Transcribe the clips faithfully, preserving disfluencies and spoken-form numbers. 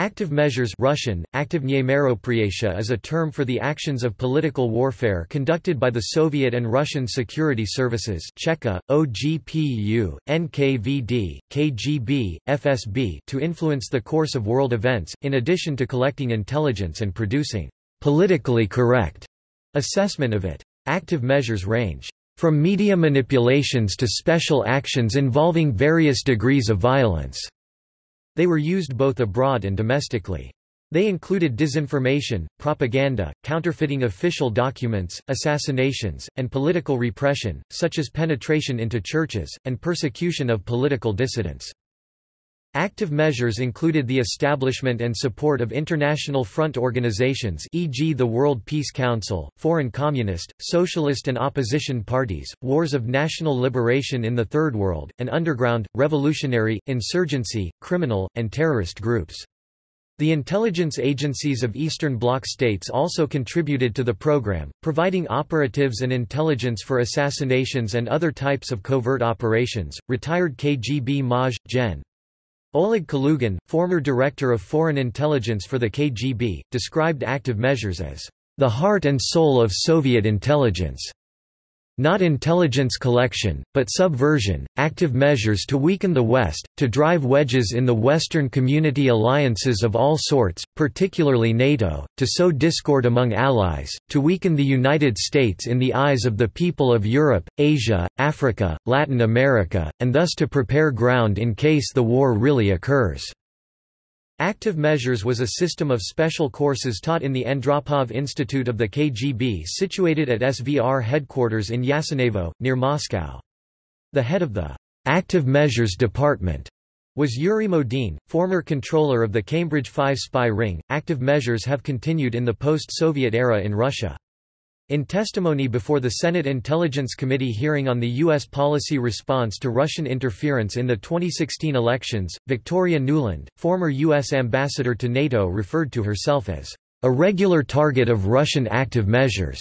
Active measures Russian, aktivnye meropriyatiya is a term for the actions of political warfare conducted by the Soviet and Russian security services Cheka, O G P U, N K V D, K G B, F S B to influence the course of world events, in addition to collecting intelligence and producing politically correct assessment of it. Active measures range from media manipulations to special actions involving various degrees of violence. They were used both abroad and domestically. They included disinformation, propaganda, counterfeiting official documents, assassinations, and political repression, such as penetration into churches, and persecution of political dissidents. Active measures included the establishment and support of international front organizations, for example the World Peace Council, foreign communist, socialist and opposition parties, wars of national liberation in the Third World, and underground, revolutionary, insurgency, criminal, and terrorist groups. The intelligence agencies of Eastern Bloc states also contributed to the program, providing operatives and intelligence for assassinations and other types of covert operations. Retired K G B Maj. Gen. Oleg Kalugin, former director of foreign intelligence for the K G B, described active measures as the heart and soul of Soviet intelligence. Not intelligence collection, but subversion, active measures to weaken the West, to drive wedges in the Western community alliances of all sorts, particularly NATO, to sow discord among allies, to weaken the United States in the eyes of the people of Europe, Asia, Africa, Latin America, and thus to prepare ground in case the war really occurs. Active measures was a system of special courses taught in the Andropov Institute of the K G B situated at S V R headquarters in Yasinevo, near Moscow. The head of the active measures department was Yuri Modin, former controller of the Cambridge Five Spy Ring. Active measures have continued in the post-Soviet era in Russia. In testimony before the Senate Intelligence Committee hearing on the U S policy response to Russian interference in the twenty sixteen elections, Victoria Nuland, former U S ambassador to NATO, referred to herself as a regular target of Russian active measures.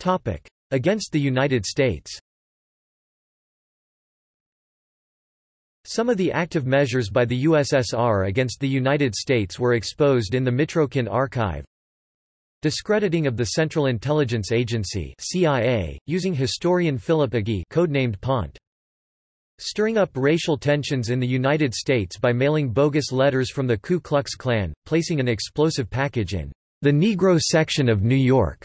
Topic: Against the United States. Some of the active measures by the U S S R against the United States were exposed in the Mitrokhin archive. Discrediting of the Central Intelligence Agency (C I A), using historian Philip Agee, codenamed Pont. Stirring up racial tensions in the United States by mailing bogus letters from the Ku Klux Klan, placing an explosive package in the Negro section of New York.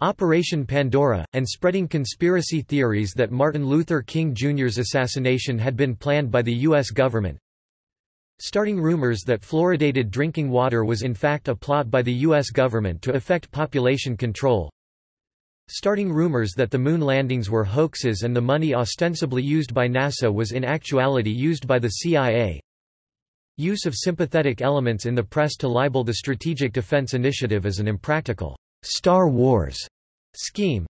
Operation Pandora, and spreading conspiracy theories that Martin Luther King Junior's assassination had been planned by the U S government. Starting rumors that fluoridated drinking water was in fact a plot by the U S government to effect population control. Starting rumors that the moon landings were hoaxes and the money ostensibly used by NASA was in actuality used by the C I A. Use of sympathetic elements in the press to libel the Strategic Defense Initiative as an impractical Star Wars scheme.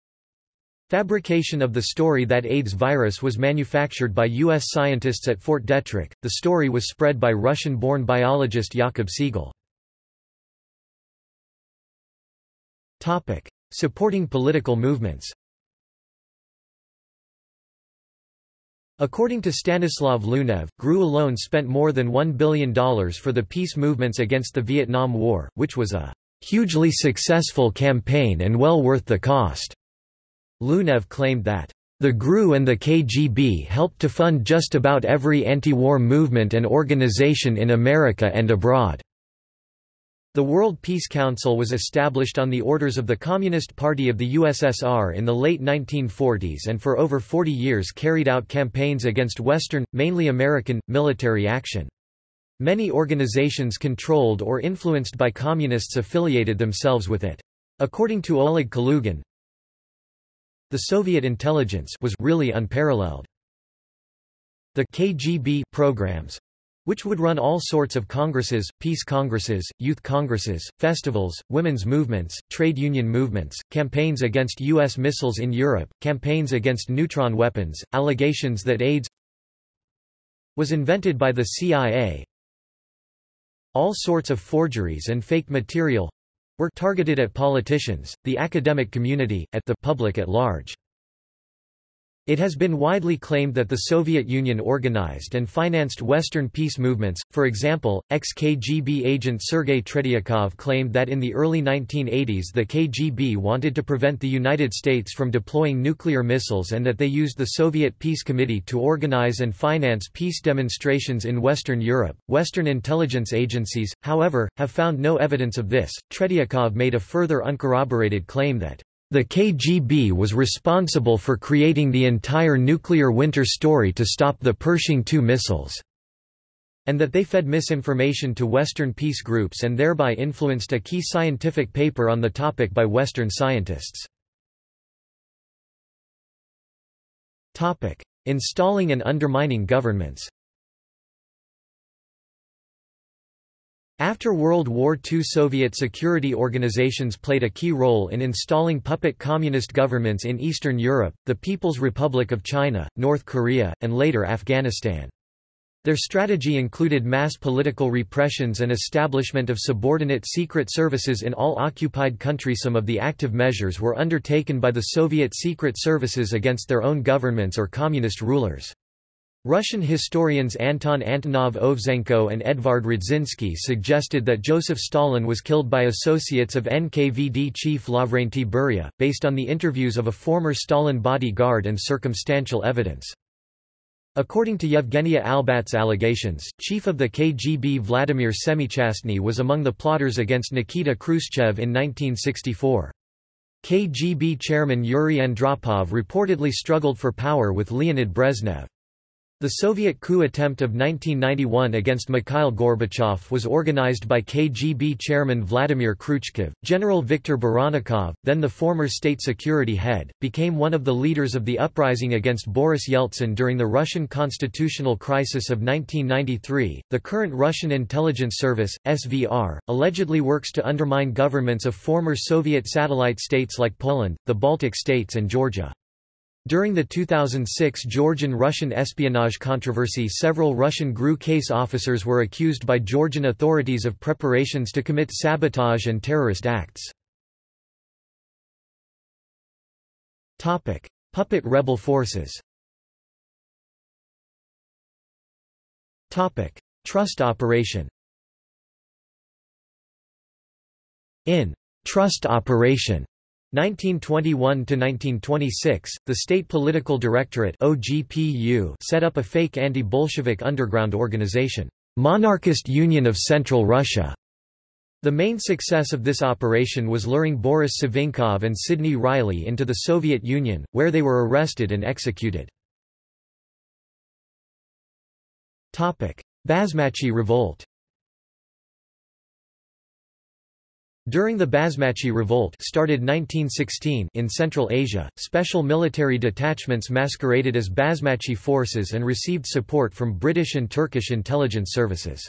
Fabrication of the story that AIDS virus was manufactured by U S scientists at Fort Detrick. The story was spread by Russian-born biologist Jakob Siegel. Topic: Supporting political movements. According to Stanislav Lunev, G R U alone spent more than one billion dollars for the peace movements against the Vietnam War, which was a hugely successful campaign and well worth the cost. Lunev claimed that, "...the G R U and the K G B helped to fund just about every anti-war movement and organization in America and abroad." The World Peace Council was established on the orders of the Communist Party of the U S S R in the late nineteen forties and for over forty years carried out campaigns against Western, mainly American, military action. Many organizations controlled or influenced by communists affiliated themselves with it. According to Oleg Kalugin, the Soviet intelligence was really unparalleled. The K G B programs, which would run all sorts of congresses, peace congresses, youth congresses, festivals, women's movements, trade union movements, campaigns against U S missiles in Europe, campaigns against neutron weapons, allegations that AIDS was invented by the C I A, all sorts of forgeries and fake material were targeted at politicians, the academic community, at the public at large. It has been widely claimed that the Soviet Union organized and financed Western peace movements. For example, ex-K G B agent Sergei Tretyakov claimed that in the early nineteen eighties the K G B wanted to prevent the United States from deploying nuclear missiles and that they used the Soviet Peace Committee to organize and finance peace demonstrations in Western Europe. Western intelligence agencies, however, have found no evidence of this. Tretyakov made a further uncorroborated claim that the K G B was responsible for creating the entire nuclear winter story to stop the Pershing two missiles, and that they fed misinformation to Western peace groups and thereby influenced a key scientific paper on the topic by Western scientists. Topic: Installing and undermining governments. After World War Two, Soviet security organizations played a key role in installing puppet communist governments in Eastern Europe, the People's Republic of China, North Korea, and later Afghanistan. Their strategy included mass political repressions and establishment of subordinate secret services in all occupied countries. Some of the active measures were undertaken by the Soviet secret services against their own governments or communist rulers. Russian historians Anton Antonov Ovzenko and Edvard Radzinsky suggested that Joseph Stalin was killed by associates of N K V D chief Lavrenty Beria, based on the interviews of a former Stalin bodyguard and circumstantial evidence. According to Yevgenia Albat's allegations, chief of the K G B Vladimir Semichastny was among the plotters against Nikita Khrushchev in nineteen sixty-four. K G B chairman Yuri Andropov reportedly struggled for power with Leonid Brezhnev. The Soviet coup attempt of nineteen ninety-one against Mikhail Gorbachev was organized by K G B chairman Vladimir Khrushchev. General Viktor Baranikov, then the former state security head, became one of the leaders of the uprising against Boris Yeltsin during the Russian constitutional crisis of nineteen ninety-three. The current Russian intelligence service, S V R, allegedly works to undermine governments of former Soviet satellite states like Poland, the Baltic states, and Georgia. During the two thousand six Georgian-Russian espionage controversy, several Russian G R U case officers were accused by Georgian authorities of preparations to commit sabotage and terrorist acts. Topic: Puppet rebel forces. Topic: Trust Operation. In Trust Operation nineteen twenty-one to nineteen twenty-six, the State Political Directorate (O G P U) set up a fake anti-Bolshevik underground organization, Monarchist Union of Central Russia. The main success of this operation was luring Boris Savinkov and Sidney Riley into the Soviet Union, where they were arrested and executed. Topic: Basmachi Revolt. During the Basmachi Revolt, started nineteen sixteen in Central Asia, special military detachments masqueraded as Basmachi forces and received support from British and Turkish intelligence services.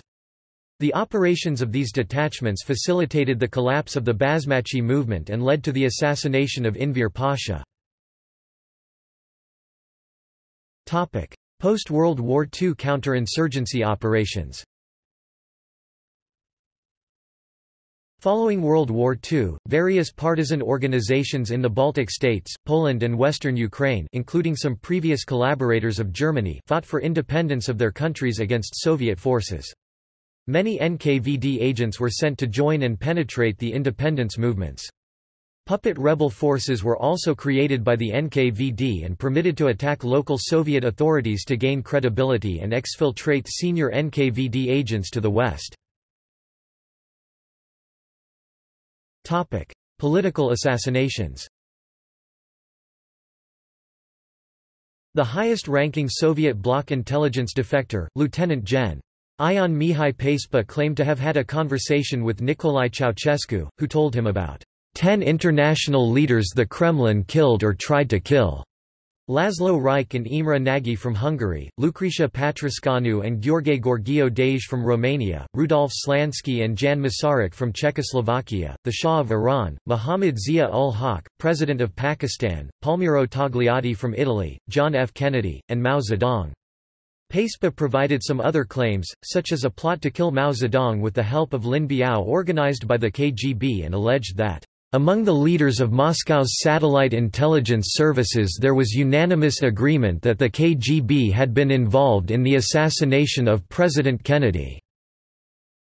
The operations of these detachments facilitated the collapse of the Basmachi movement and led to the assassination of Enver Pasha. Topic: Post-World War Two counterinsurgency operations. Following World War Two, various partisan organizations in the Baltic states, Poland and Western Ukraine, including some previous collaborators of Germany, fought for independence of their countries against Soviet forces. Many N K V D agents were sent to join and penetrate the independence movements. Puppet rebel forces were also created by the N K V D and permitted to attack local Soviet authorities to gain credibility and exfiltrate senior N K V D agents to the West. Topic: Political assassinations. The highest-ranking Soviet bloc intelligence defector, Lieutenant Gen. Ion Mihai Pacepa, claimed to have had a conversation with Nicolae Ceausescu, who told him about ten international leaders the Kremlin killed or tried to kill. Laszlo Rajk and Imre Nagy from Hungary, Lucretia Patricianu and Gheorghe Gorghiu Dej from Romania, Rudolf Slansky and Jan Masaryk from Czechoslovakia, the Shah of Iran, Mohammad Zia-ul-Haq, President of Pakistan, Palmiro Togliatti from Italy, John F. Kennedy, and Mao Zedong. Pacepa provided some other claims, such as a plot to kill Mao Zedong with the help of Lin Biao organized by the K G B, and alleged that Among the leaders of Moscow's satellite intelligence services there was unanimous agreement that the K G B had been involved in the assassination of President Kennedy.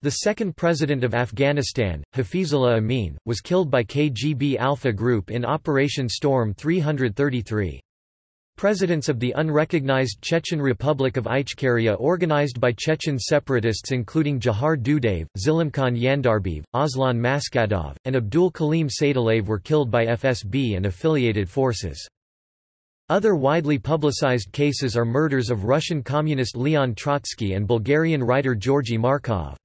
The second president of Afghanistan, Hafizullah Amin, was killed by K G B Alpha Group in Operation Storm three thirty-three. Presidents of the unrecognized Chechen Republic of Ichkeria organized by Chechen separatists including Jahar Dudaev, Zilimkhan Yandarbev, Aslan Maskadov, and Abdul Kalim Sadalev were killed by F S B and affiliated forces. Other widely publicized cases are murders of Russian communist Leon Trotsky and Bulgarian writer Georgy Markov.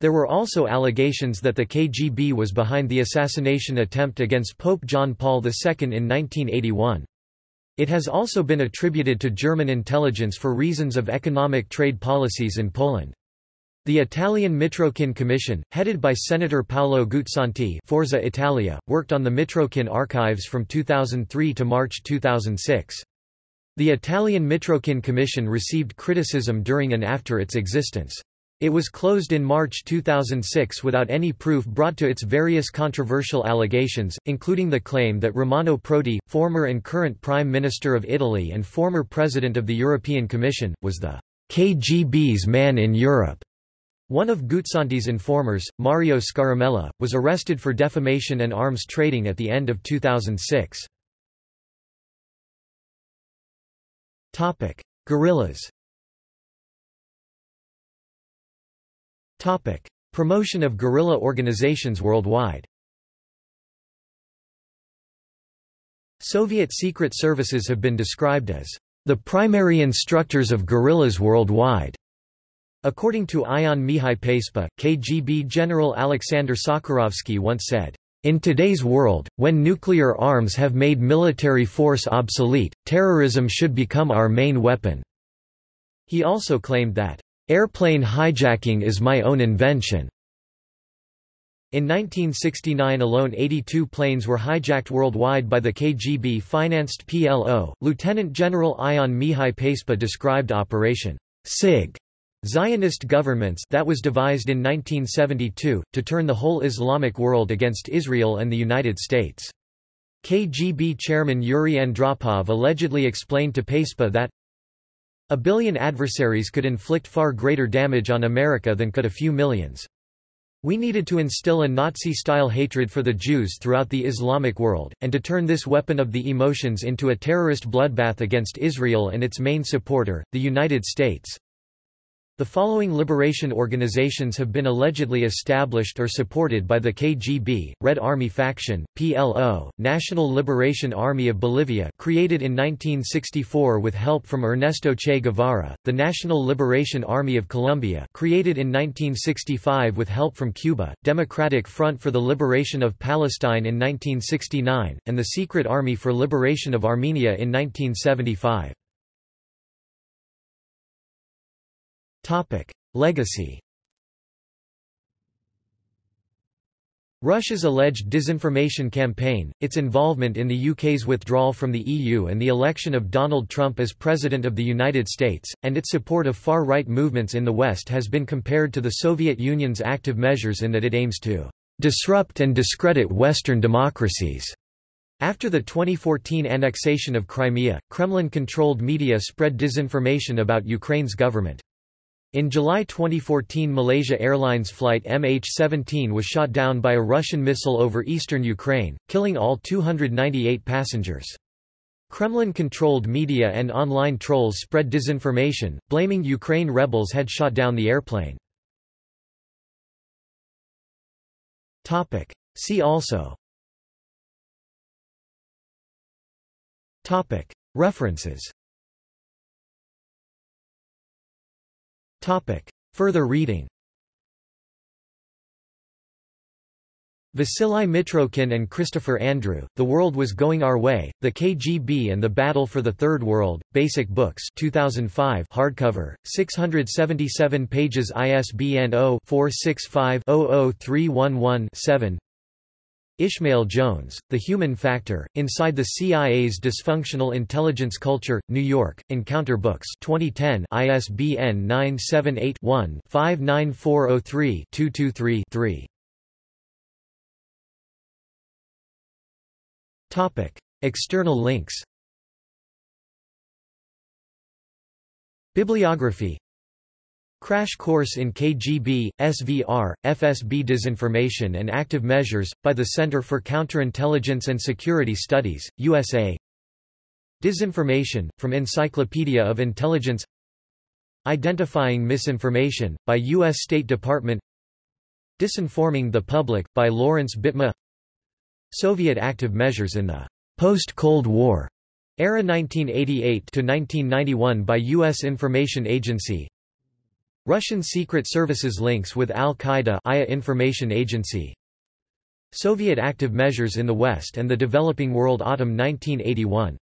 There were also allegations that the K G B was behind the assassination attempt against Pope John Paul the Second in nineteen eighty-one. It has also been attributed to German intelligence for reasons of economic trade policies in Poland. The Italian Mitrokhin Commission, headed by Senator Paolo Guzzanti Forza Italia, worked on the Mitrokhin archives from two thousand three to March two thousand six. The Italian Mitrokhin Commission received criticism during and after its existence. It was closed in March two thousand six without any proof brought to its various controversial allegations, including the claim that Romano Prodi, former and current Prime Minister of Italy and former President of the European Commission, was the K G B's man in Europe. One of Guzzanti's informers, Mario Scaramella, was arrested for defamation and arms trading at the end of two thousand six. Topic: Guerrillas. Topic: Promotion of guerrilla organizations worldwide. Soviet secret services have been described as the primary instructors of guerrillas worldwide. According to Ion Mihai Pacepa, K G B General Alexander Sakharovsky once said, "In today's world, when nuclear arms have made military force obsolete, terrorism should become our main weapon." He also claimed that airplane hijacking is my own invention. In nineteen sixty-nine alone, eighty-two planes were hijacked worldwide by the K G B-financed P L O. Lieutenant General Ion Mihai Pacepa described Operation Sig, Zionist governments that was devised in nineteen seventy-two, to turn the whole Islamic world against Israel and the United States. K G B chairman Yuri Andropov allegedly explained to Pacepa that a billion adversaries could inflict far greater damage on America than could a few millions. We needed to instill a Nazi-style hatred for the Jews throughout the Islamic world, and to turn this weapon of the emotions into a terrorist bloodbath against Israel and its main supporter, the United States. The following liberation organizations have been allegedly established or supported by the K G B: Red Army Faction, P L O, National Liberation Army of Bolivia created in nineteen sixty-four with help from Ernesto Che Guevara, the National Liberation Army of Colombia created in nineteen sixty-five with help from Cuba, Democratic Front for the Liberation of Palestine in nineteen sixty-nine, and the Secret Army for Liberation of Armenia in nineteen seventy-five. Topic: Legacy. Russia's alleged disinformation campaign, its involvement in the U K's withdrawal from the E U and the election of Donald Trump as President of the United States, and its support of far-right movements in the West has been compared to the Soviet Union's active measures in that it aims to disrupt and discredit Western democracies. After the twenty fourteen annexation of Crimea, Kremlin-controlled media spread disinformation about Ukraine's government. In July twenty fourteen, Malaysia Airlines flight M H seventeen was shot down by a Russian missile over eastern Ukraine, killing all two hundred ninety-eight passengers. Kremlin-controlled media and online trolls spread disinformation, blaming Ukraine rebels had shot down the airplane. Topic: See also. Topic: References. Topic: Further reading. Vasily Mitrokhin and Christopher Andrew, The World Was Going Our Way, The K G B and the Battle for the Third World, Basic Books two thousand five, hardcover, six hundred seventy-seven pages, I S B N zero four six five zero zero three one one seven. Ishmael Jones, The Human Factor, Inside the C I A's Dysfunctional Intelligence Culture, New York, Encounter Books twenty ten, I S B N nine seven eight one five nine four zero three two two three three. Topic: External links. Bibliography. Crash Course in K G B, S V R, F S B Disinformation and Active Measures, by the Center for Counterintelligence and Security Studies, U S A. Disinformation, from Encyclopedia of Intelligence. Identifying Misinformation, by U S State Department. Disinforming the Public, by Lawrence Bitma. Soviet Active Measures in the Post-Cold War era nineteen eighty-eight to nineteen ninety-one by U S Information Agency. Russian Secret Services links with Al-Qaeda I A Information Agency. Soviet Active Measures in the West and the Developing World Autumn nineteen eighty-one.